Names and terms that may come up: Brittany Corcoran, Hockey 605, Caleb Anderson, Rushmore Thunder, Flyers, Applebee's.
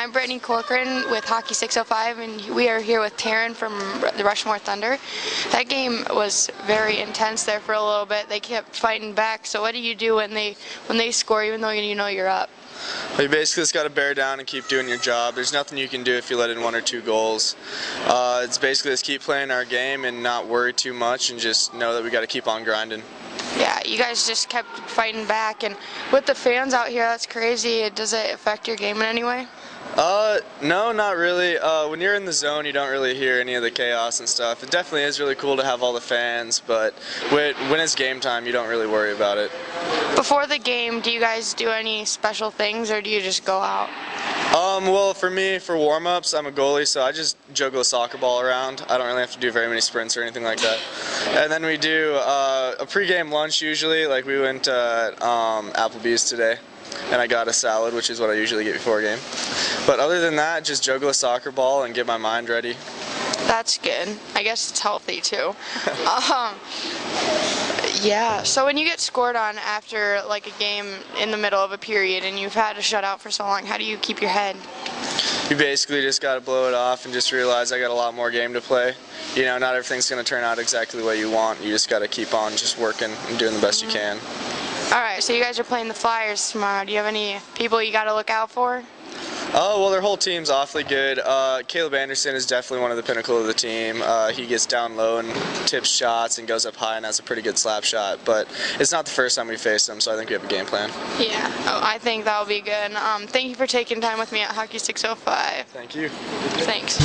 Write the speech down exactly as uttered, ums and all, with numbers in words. I'm Brittany Corcoran with Hockey six oh five, and we are here with Taryn from the Rushmore Thunder. That game was very intense there for a little bit. They kept fighting back. So what do you do when they when they score, even though you know you're up? Well, you basically just got to bear down and keep doing your job. There's nothing you can do if you let in one or two goals. Uh, it's basically just keep playing our game and not worry too much, and just know that we got to keep on grinding. Yeah, you guys just kept fighting back, and with the fans out here, that's crazy. Does it affect your game in any way? Uh, no, not really. Uh, when you're in the zone, you don't really hear any of the chaos and stuff. It definitely is really cool to have all the fans, but when it's game time, you don't really worry about it. Before the game, do you guys do any special things, or do you just go out? Um, well, for me, for warm-ups, I'm a goalie, so I just juggle a soccer ball around. I don't really have to do very many sprints or anything like that. And then we do uh, a pregame lunch usually. Like, we went to uh, um, Applebee's today, and I got a salad, which is what I usually get before a game. But other than that, just juggle a soccer ball and get my mind ready. That's good. I guess it's healthy, too. um, yeah, so when you get scored on after, like, a game in the middle of a period and you've had a shutout for so long, how do you keep your head? You basically just got to blow it off and just realize I got a lot more game to play. You know, not everything's going to turn out exactly what you want. You just got to keep on just working and doing the best mm-hmm. you can. All right, so you guys are playing the Flyers tomorrow. Do you have any people you got to look out for? Oh, well, their whole team's awfully good. Uh, Caleb Anderson is definitely one of the pinnacle of the team. Uh, he gets down low and tips shots and goes up high and has a pretty good slap shot. But it's not the first time we faced him, so I think we have a game plan. Yeah, oh, I think that'll be good. Um, thank you for taking time with me at Hockey six oh five. Thank you. Thanks.